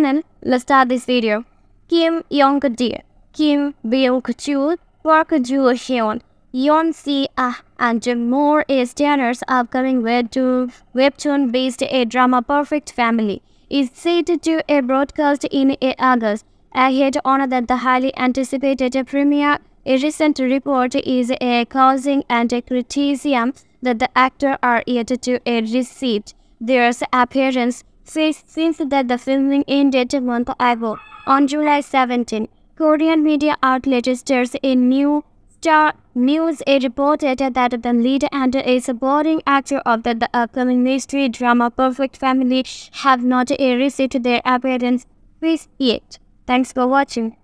channel, let's start this video. Kim Young Dae, Kim Byung Chul, Park Joo-hyun, Yeon-si Ah, and more is Tanner's upcoming webtoon-based drama Perfect Family is set to a broadcast in August, ahead on the highly anticipated premiere. A recent report is causing and criticism that the actors are yet to receive their appearance since that the filming ended a month ago. On July 17, Korean media outlet Stars in New Star News reported that the lead and a supporting actor of the upcoming mystery drama Perfect Family have not received their appearance yet. Thanks for watching.